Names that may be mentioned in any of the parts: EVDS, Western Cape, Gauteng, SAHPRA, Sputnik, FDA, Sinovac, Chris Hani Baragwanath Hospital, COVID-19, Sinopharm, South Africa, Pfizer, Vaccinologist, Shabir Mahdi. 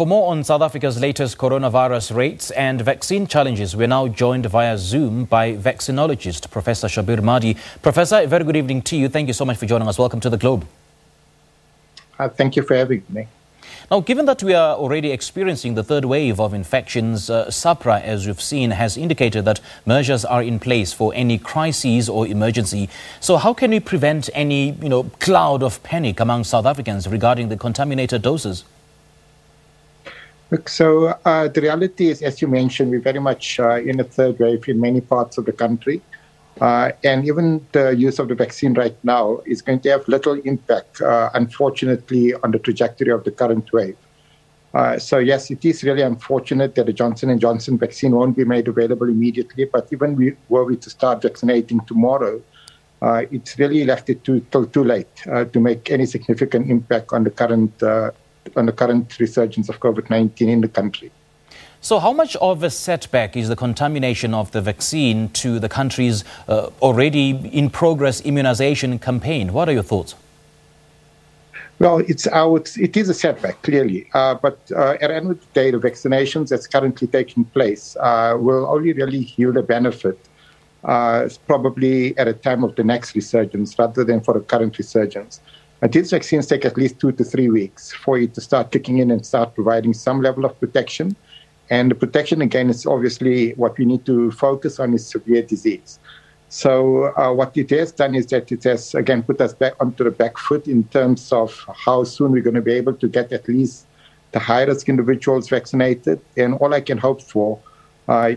For more on South Africa's latest coronavirus rates and vaccine challenges, we're now joined via Zoom by vaccinologist Professor Shabir Mahdi. Professor, a very good evening to you. Thank you so much for joining us. Welcome to the Globe. Thank you for having me. Now, given that we are already experiencing the third wave of infections, SAHPRA, as we've seen, has indicated that measures are in place for any crises or emergency. So how can we prevent any, cloud of panic among South Africans regarding the contaminated doses? Look, so the reality is, as you mentioned, we're very much in a third wave in many parts of the country. And even the use of the vaccine right now is going to have little impact, unfortunately, on the trajectory of the current wave. So, yes, it is really unfortunate that the Johnson & Johnson vaccine won't be made available immediately. But even were we to start vaccinating tomorrow, it's really left it too late to make any significant impact on the current resurgence of COVID-19 in the country. So how much of a setback is the contamination of the vaccine to the country's already in progress immunization campaign? What are your thoughts? Well, it is a setback, clearly. But at the end of the day, the vaccinations that's currently taking place will only really yield a benefit probably at a time of the next resurgence rather than for the current resurgence. And these vaccines take at least 2 to 3 weeks for it to start kicking in and start providing some level of protection. And the protection, again, is obviously what we need to focus on is severe disease. So what it has done is that it has, again, put us back onto the back foot in terms of how soon we're going to be able to get at least the high-risk individuals vaccinated. And all I can hope for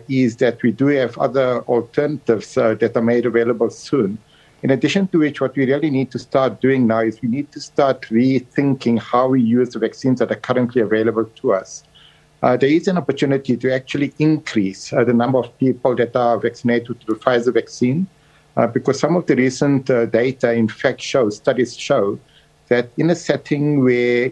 is that we do have other alternatives that are made available soon. In addition to which, what we really need to start doing now is we need to start rethinking how we use the vaccines that are currently available to us. There is an opportunity to actually increase the number of people that are vaccinated with the Pfizer vaccine, because some of the recent data, in fact, studies show that in a setting where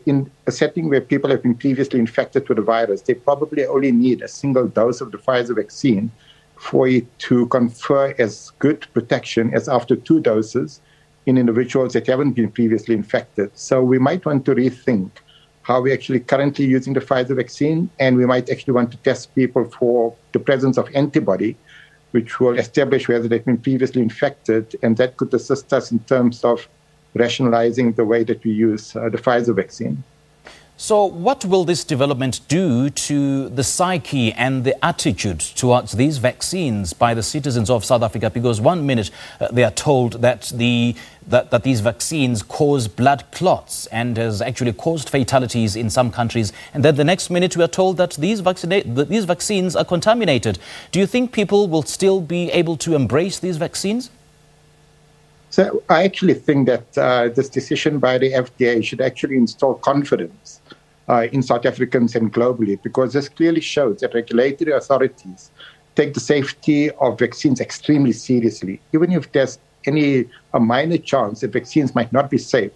people have been previously infected with the virus, they probably only need a single dose of the Pfizer vaccine for it to confer as good protection as after 2 doses in individuals that haven't been previously infected. So we might want to rethink how we're actually currently using the Pfizer vaccine, and we might actually want to test people for the presence of antibody, which will establish whether they've been previously infected, and that could assist us in terms of rationalizing the way that we use the Pfizer vaccine. So what will this development do to the psyche and the attitude towards these vaccines by the citizens of South Africa? Because one minute they are told that these vaccines cause blood clots and has actually caused fatalities in some countries. And then the next minute we are told that these vaccines are contaminated. Do you think people will still be able to embrace these vaccines? So I actually think that this decision by the FDA should actually instill confidence in South Africans and globally, because this clearly shows that regulatory authorities take the safety of vaccines extremely seriously. Even if there's a minor chance that vaccines might not be safe,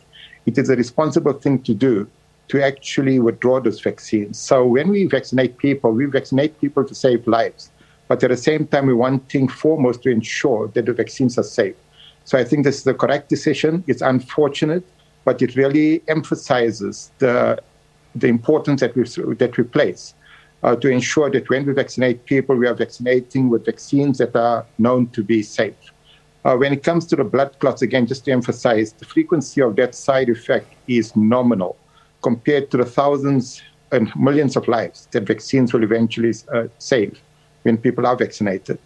it is a responsible thing to do to actually withdraw those vaccines. So when we vaccinate people to save lives, but at the same time, we want thing foremost to ensure that the vaccines are safe. So I think this is the correct decision. It's unfortunate, but it really emphasizes the importance that we place to ensure that when we vaccinate people, we are vaccinating with vaccines that are known to be safe. When it comes to the blood clots, again, just to emphasize, the frequency of that side effect is nominal compared to the thousands and millions of lives that vaccines will eventually save when people are vaccinated.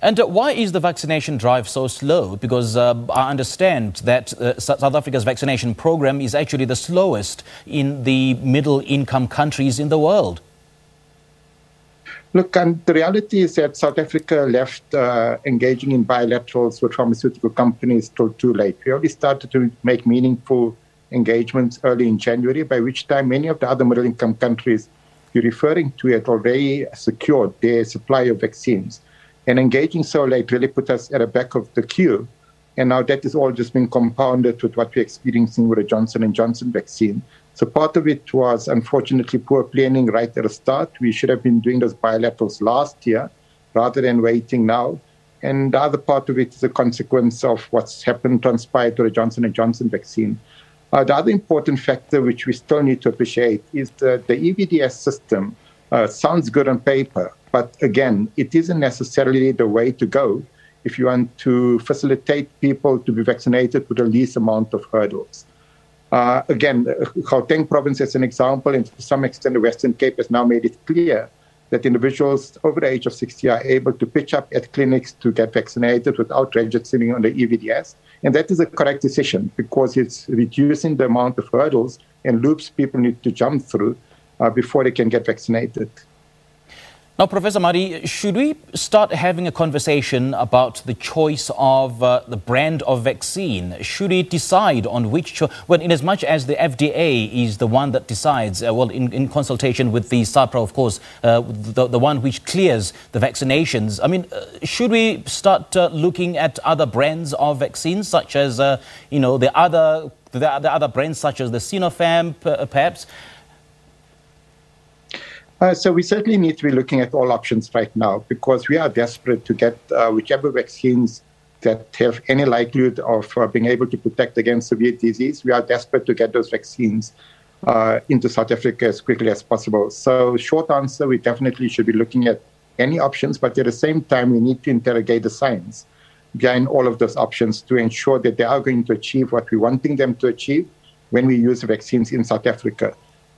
And why is the vaccination drive so slow? Because I understand that South Africa's vaccination program is actually the slowest in the middle-income countries in the world. Look, and the reality is that South Africa left engaging in bilaterals with pharmaceutical companies till too late. We already started to make meaningful engagements early in January, by which time many of the other middle-income countries you're referring to had already secured their supply of vaccines. And engaging so late really put us at the back of the queue. And now that is all just being compounded with what we're experiencing with the Johnson & Johnson vaccine. So part of it was, unfortunately, poor planning right at the start. We should have been doing those bilaterals last year rather than waiting now. And the other part of it is a consequence of what's happened, transpired to the Johnson & Johnson vaccine. The other important factor which we still need to appreciate is that the EVDS system sounds good on paper, but again, it isn't necessarily the way to go if you want to facilitate people to be vaccinated with the least amount of hurdles. Again, Gauteng province as an example, and to some extent the Western Cape has now made it clear that individuals over the age of 60 are able to pitch up at clinics to get vaccinated without registering on the EVDS. And that is a correct decision because it's reducing the amount of hurdles and loops people need to jump through before they can get vaccinated. Now, Professor Mahdi, should we start having a conversation about the choice of the brand of vaccine? Should we decide on which, well, in as much as the FDA is the one that decides, well, in consultation with the SAHPRA, of course, the one which clears the vaccinations. I mean, should we start looking at other brands of vaccines, such as, you know, the other brands, such as the Sinopharm, perhaps? So we certainly need to be looking at all options right now because we are desperate to get whichever vaccines that have any likelihood of being able to protect against severe disease. We are desperate to get those vaccines into South Africa as quickly as possible. So short answer, we definitely should be looking at any options, but at the same time, we need to interrogate the science behind all of those options to ensure that they are going to achieve what we're wanting them to achieve when we use vaccines in South Africa.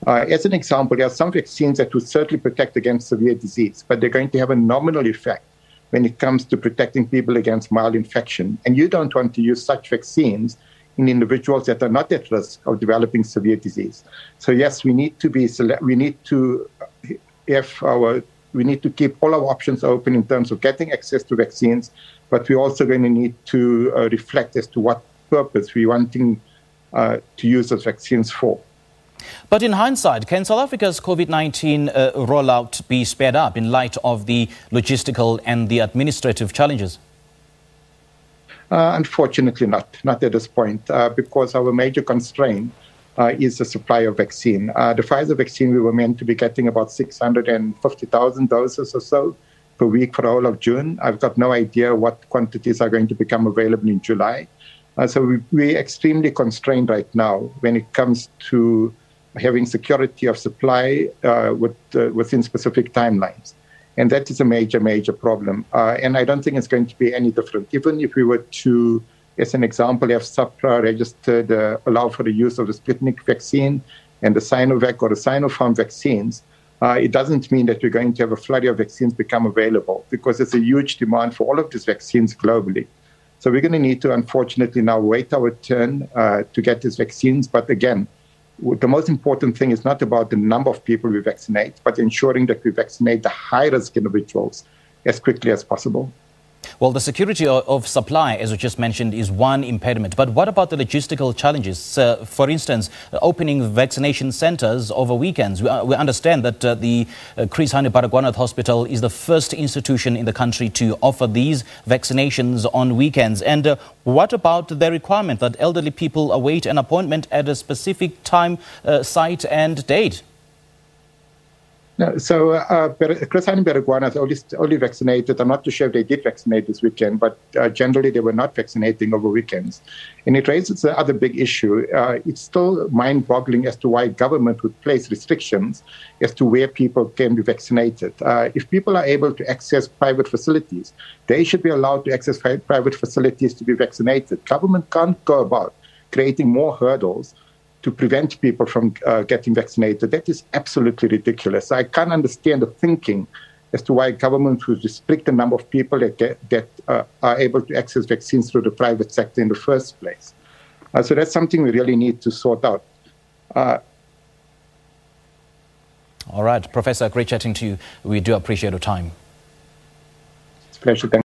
As an example, there are some vaccines that will certainly protect against severe disease, but they're going to have a nominal effect when it comes to protecting people against mild infection. And you don't want to use such vaccines in individuals that are not at risk of developing severe disease. So yes, we need to keep all our options open in terms of getting access to vaccines, but we're also going to need to reflect as to what purpose we're wanting to use those vaccines for. But in hindsight, can South Africa's COVID-19 rollout be sped up in light of the logistical and the administrative challenges? Unfortunately not at this point, because our major constraint is the supply of vaccine. The Pfizer vaccine, we were meant to be getting about 650,000 doses or so per week for the whole of June. I've got no idea what quantities are going to become available in July. So we're extremely constrained right now when it comes to having security of supply within specific timelines. And that is a major, major problem. And I don't think it's going to be any different. Even if we were to, as an example, have SAHPRA registered, allow for the use of the Sputnik vaccine and the Sinovac or the Sinopharm vaccines, it doesn't mean that we're going to have a flood of vaccines become available because there's a huge demand for all of these vaccines globally. So we're going to need to, unfortunately, now wait our turn to get these vaccines. But again, the most important thing is not about the number of people we vaccinate, but ensuring that we vaccinate the high-risk individuals as quickly as possible. Well, the security of supply, as you just mentioned, is one impediment. But what about the logistical challenges? For instance, opening vaccination centers over weekends. We understand that the Chris Hani Baragwanath Hospital is the first institution in the country to offer these vaccinations on weekends. And what about the requirement that elderly people await an appointment at a specific time, site and date? No, so Chris Hani Baragwanath only vaccinated. I'm not too sure if they did vaccinate this weekend, but generally they were not vaccinating over weekends. And it raises the other big issue. It's still mind-boggling as to why government would place restrictions as to where people can be vaccinated. If people are able to access private facilities, they should be allowed to access private facilities to be vaccinated. Government can't go about creating more hurdles to prevent people from getting vaccinated. That is absolutely ridiculous. I can't understand the thinking as to why government would restrict the number of people that are able to access vaccines through the private sector in the first place. So that's something we really need to sort out. All right, Professor, great chatting to you. We do appreciate your time. It's a pleasure. Thank you.